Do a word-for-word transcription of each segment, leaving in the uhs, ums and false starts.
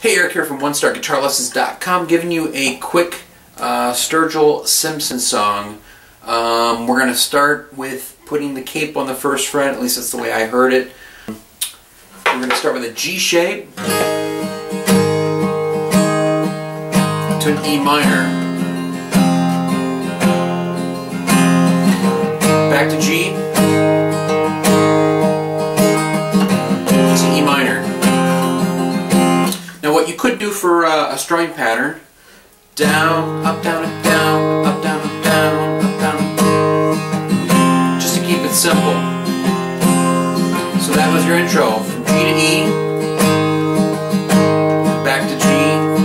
Hey, Eric here from One Star Guitar Lessons dot com, giving you a quick uh, Sturgill Simpson song. Um, we're going to start with putting the cape on the first fret, at least that's the way I heard it. We're going to start with a G shape to an E minor, back to G, to E minor. Now what you could do for uh, a strumming pattern, down, up, down, and down, up, down, and down, up, down, and down, just to keep it simple. So that was your intro, from G to E, back to G,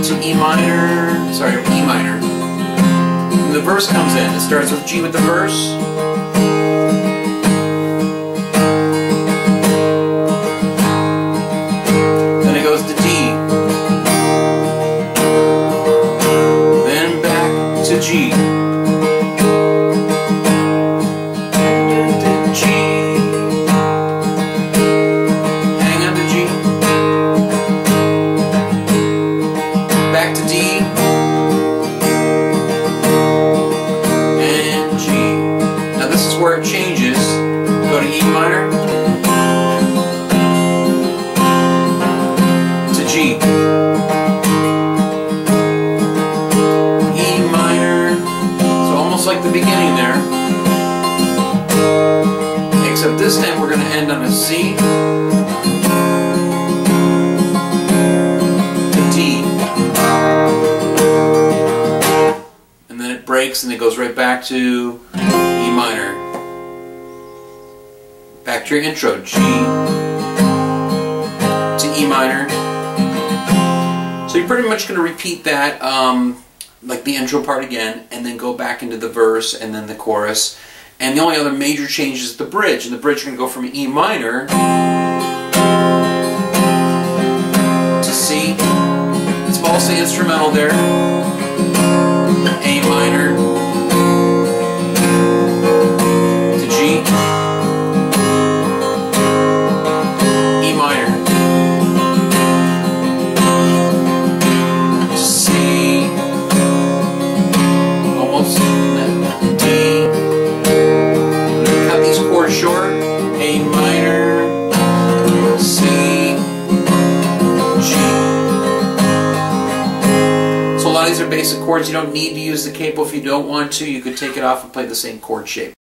to E minor, sorry, E minor. When the verse comes in, it starts with G with the verse, then it goes to D. To G. G, hang on to G, back to D, and G. Now this is where it changes. Go to E minor, to G. Like the beginning there, except this time we're going to end on a C to D, and then it breaks and it goes right back to E minor, back to your intro, G to E minor. So you're pretty much going to repeat that um, like the intro part again, and then go back into the verse and then the chorus. And the only other major change is the bridge. And the bridge you're going to go from E minor to C. It's mostly instrumental there. A minor to G. E minor. Short, A minor, C, G. So a lot of these are basic chords. You don't need to use the capo if you don't want to. You could take it off and play the same chord shape.